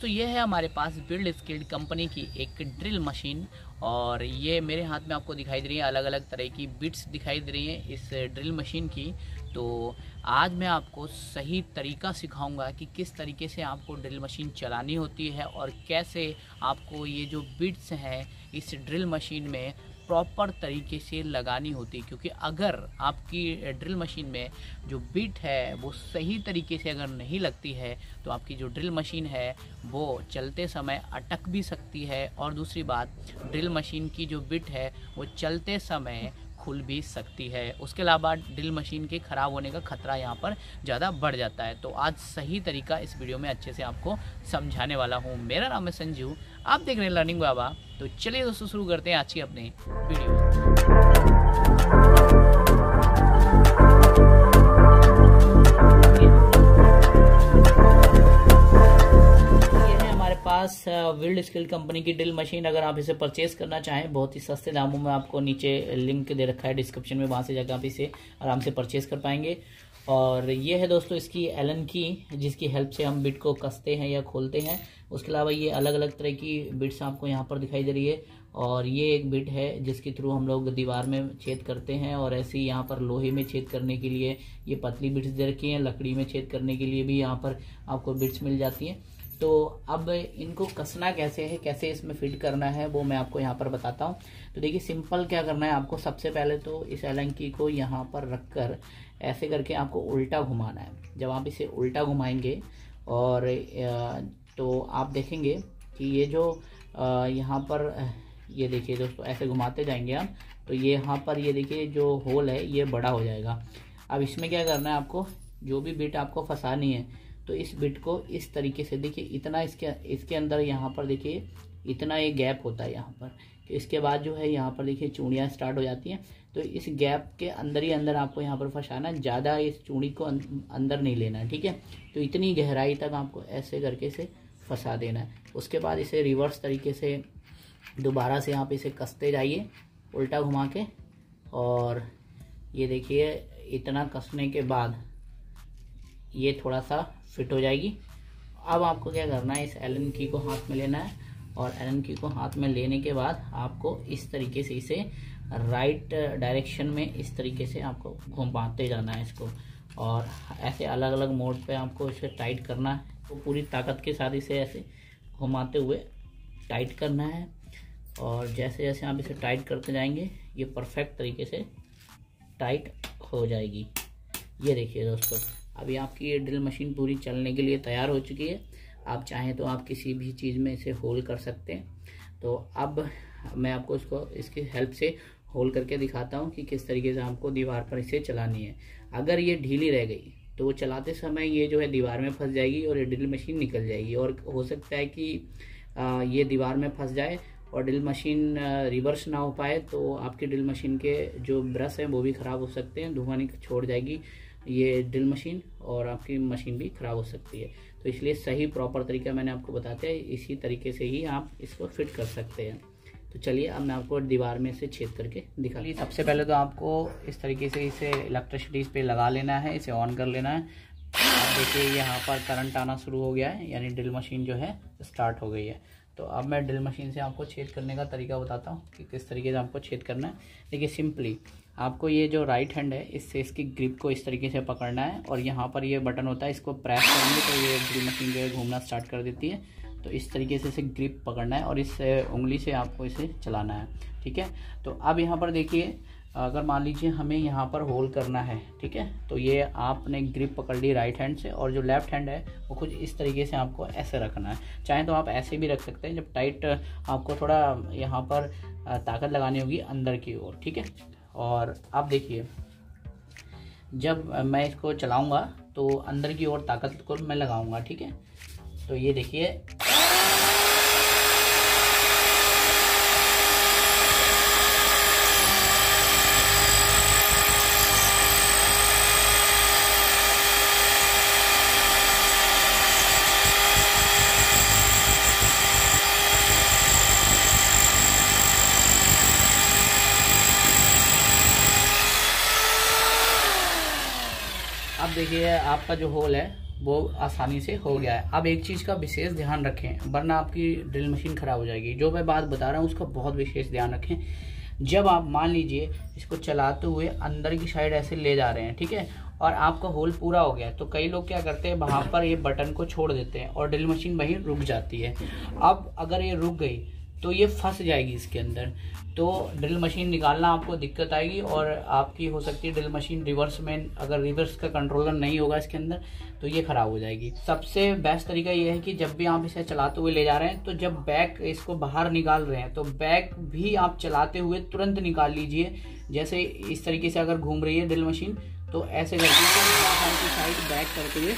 तो ये है हमारे पास बिल्ड स्किल कंपनी की एक ड्रिल मशीन, और ये मेरे हाथ में आपको दिखाई दे रही है अलग अलग तरह की बिट्स दिखाई दे रही हैं इस ड्रिल मशीन की। तो आज मैं आपको सही तरीका सिखाऊंगा कि किस तरीके से आपको ड्रिल मशीन चलानी होती है और कैसे आपको ये जो बिट्स हैं इस ड्रिल मशीन में प्रॉपर तरीके से लगानी होती है, क्योंकि अगर आपकी ड्रिल मशीन में जो बिट है वो सही तरीके से अगर नहीं लगती है तो आपकी जो ड्रिल मशीन है वो चलते समय अटक भी सकती है, और दूसरी बात ड्रिल मशीन की जो बिट है वो चलते समय खुल भी सकती है। उसके अलावा ड्रिल मशीन के ख़राब होने का खतरा यहाँ पर ज़्यादा बढ़ जाता है। तो आज सही तरीका इस वीडियो में अच्छे से आपको समझाने वाला हूँ। मेरा नाम है संजीव, आप देख रहे हैं लर्निंग बाबा। तो चलिए दोस्तों शुरू करते हैं आज की अपनी वीडियो। ये है हमारे पास बिल्ड स्किल कंपनी की ड्रिल मशीन। अगर आप इसे परचेस करना चाहें बहुत ही सस्ते दामों में, आपको नीचे लिंक दे रखा है डिस्क्रिप्शन में, वहां से जाकर आप इसे आराम से परचेस कर पाएंगे। और ये है दोस्तों इसकी एलन की, जिसकी हेल्प से हम बिट को कसते हैं या खोलते हैं। उसके अलावा ये अलग अलग तरह की बिट्स आपको यहाँ पर दिखाई दे रही है, और ये एक बिट है जिसके थ्रू हम लोग दीवार में छेद करते हैं, और ऐसे ही यहाँ पर लोहे में छेद करने के लिए ये पतली बिट्स दे रखी हैं। लकड़ी में छेद करने के लिए भी यहाँ पर आपको बिट्स मिल जाती हैं। तो अब इनको कसना कैसे है, कैसे इसमें फिट करना है, वो मैं आपको यहाँ पर बताता हूँ। तो देखिए सिंपल क्या करना है आपको, सबसे पहले तो इस एलन की को यहाँ पर रखकर ऐसे करके आपको उल्टा घुमाना है। जब आप इसे उल्टा घुमाएंगे और तो आप देखेंगे कि ये जो यहाँ पर ये देखिए दोस्तों ऐसे घुमाते जाएंगे आप, तो ये यहाँ पर ये देखिए जो होल है ये बड़ा हो जाएगा। अब इसमें क्या करना है आपको, जो भी बिट आपको फंसानी है तो इस बिट को इस तरीके से देखिए, इतना इसके अंदर यहाँ पर देखिए इतना ये गैप होता है यहाँ पर, कि इसके बाद जो है यहाँ पर देखिए चूड़ियाँ स्टार्ट हो जाती हैं। तो इस गैप के अंदर ही अंदर आपको यहाँ पर फंसाना, ज़्यादा इस चूड़ी को अंदर नहीं लेना, ठीक है। तो इतनी गहराई तक आपको ऐसे करके से फंसा देना है। उसके बाद इसे रिवर्स तरीके से दोबारा से आप इसे कसते जाइए उल्टा घुमा के, और ये देखिए इतना कसने के बाद ये थोड़ा सा फिट हो जाएगी। अब आपको क्या करना है, इस एलन की को हाथ में लेना है, और एलन की को हाथ में लेने के बाद आपको इस तरीके से इसे राइट डायरेक्शन में इस तरीके से आपको घुमाते जाना है इसको, और ऐसे अलग अलग मोड पे आपको इसे टाइट करना है। तो पूरी ताकत के साथ इसे ऐसे घुमाते हुए टाइट करना है, और जैसे जैसे आप इसे टाइट करते जाएंगे ये परफेक्ट तरीके से टाइट हो जाएगी। ये देखिए दोस्तों अभी आपकी ये ड्रिल मशीन पूरी चलने के लिए तैयार हो चुकी है। आप चाहें तो आप किसी भी चीज़ में इसे होल कर सकते हैं। तो अब मैं आपको इसको इसकी हेल्प से होल करके दिखाता हूँ कि किस तरीके से आपको दीवार पर इसे चलानी है। अगर ये ढीली रह गई तो वो चलाते समय ये जो है दीवार में फंस जाएगी और ये ड्रिल मशीन निकल जाएगी, और हो सकता है कि ये दीवार में फंस जाए और ड्रिल मशीन रिवर्स ना हो पाए, तो आपकी ड्रिल मशीन के जो ब्रश हैं वो भी ख़राब हो सकते हैं, धुआं छोड़ जाएगी ये ड्रिल मशीन, और आपकी मशीन भी ख़राब हो सकती है। तो इसलिए सही प्रॉपर तरीका मैंने आपको बताया है, इसी तरीके से ही आप इसको फिट कर सकते हैं। तो चलिए अब मैं आपको दीवार में इसे छेद करके दिखा दी। सबसे पहले तो आपको इस तरीके से इसे इलेक्ट्रिसिटी पे लगा लेना है, इसे ऑन कर लेना है। देखिए यहाँ पर करंट आना शुरू हो गया है, यानी ड्रिल मशीन जो है स्टार्ट हो गई है। तो अब मैं ड्रिल मशीन से आपको छेद करने का तरीका बताता हूँ कि किस तरीके से आपको छेद करना है। देखिए सिंपली आपको ये जो राइट हैंड है इससे इसकी ग्रिप को इस तरीके से पकड़ना है, और यहाँ पर ये बटन होता है, इसको प्रेस करेंगे तो ये ड्रिल मशीन जो है घूमना स्टार्ट कर देती है। तो इस तरीके से इसे ग्रिप पकड़ना है और इस उंगली से आपको इसे चलाना है, ठीक है। तो अब यहाँ पर देखिए, अगर मान लीजिए हमें यहाँ पर होल करना है, ठीक है, तो ये आपने ग्रिप पकड़ ली राइट हैंड से, और जो लेफ़्ट हैंड है वो कुछ इस तरीके से आपको ऐसे रखना है। चाहे तो आप ऐसे भी रख सकते हैं, जब टाइट आपको थोड़ा यहाँ पर ताकत लगानी होगी अंदर की ओर, ठीक है। और आप देखिए जब मैं इसको चलाऊँगा तो अंदर की ओर ताकत को मैं लगाऊँगा, ठीक है। तो ये देखिए आपका जो होल है वो आसानी से हो गया है। अब एक चीज़ का विशेष ध्यान रखें, वरना आपकी ड्रिल मशीन खराब हो जाएगी। जो मैं बात बता रहा हूँ उसका बहुत विशेष ध्यान रखें। जब आप मान लीजिए इसको चलाते हुए अंदर की साइड ऐसे ले जा रहे हैं, ठीक है, और आपका होल पूरा हो गया, तो कई लोग क्या करते हैं वहाँ पर ये बटन को छोड़ देते हैं और ड्रिल मशीन वहीं रुक जाती है। अब अगर ये रुक गई तो ये फंस जाएगी इसके अंदर, तो ड्रिल मशीन निकालना आपको दिक्कत आएगी और आपकी हो सकती है ड्रिल मशीन रिवर्स में, अगर रिवर्स का कंट्रोलर नहीं होगा इसके अंदर तो ये ख़राब हो जाएगी। सबसे बेस्ट तरीका ये है कि जब भी आप इसे चलाते हुए ले जा रहे हैं तो जब बैक इसको बाहर निकाल रहे हैं तो बैक भी आप चलाते हुए तुरंत निकाल लीजिए। जैसे इस तरीके से अगर घूम रही है ड्रिल मशीन तो ऐसे करके साइड बैक करते हुए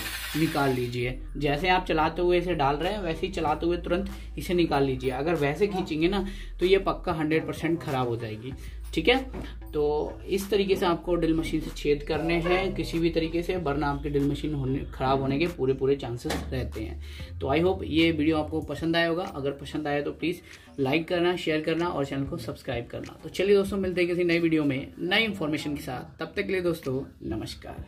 निकाल लीजिए। जैसे आप चलाते हुए इसे डाल रहे हैं वैसे ही चलाते हुए तुरंत इसे निकाल लीजिए। अगर वैसे खींचेंगे ना तो ये पक्का 100% ख़राब हो जाएगी, ठीक है। तो इस तरीके से आपको ड्रिल मशीन से छेद करने हैं किसी भी तरीके से, वरना आपकी ड्रिल मशीन ख़राब होने के पूरे चांसेस रहते हैं। तो आई होप ये वीडियो आपको पसंद आया होगा। अगर पसंद आया तो प्लीज़ लाइक करना, शेयर करना और चैनल को सब्सक्राइब करना। तो चलिए दोस्तों, मिलते हैं किसी नई वीडियो में नई इन्फॉर्मेशन के साथ। तब तक के लिए दोस्तों नमस्कार।